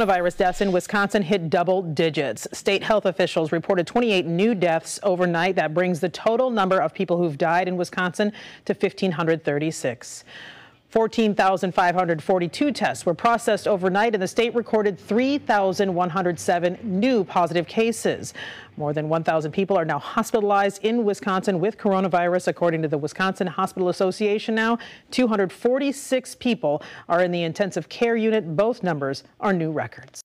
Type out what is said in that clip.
Coronavirus deaths in Wisconsin hit double digits. State health officials reported 28 new deaths overnight. That brings the total number of people who've died in Wisconsin to 1,536. 14,542 tests were processed overnight, and the state recorded 3,107 new positive cases. More than 1,000 people are now hospitalized in Wisconsin with coronavirus, according to the Wisconsin Hospital Association. Now, 246 people are in the intensive care unit. Both numbers are new records.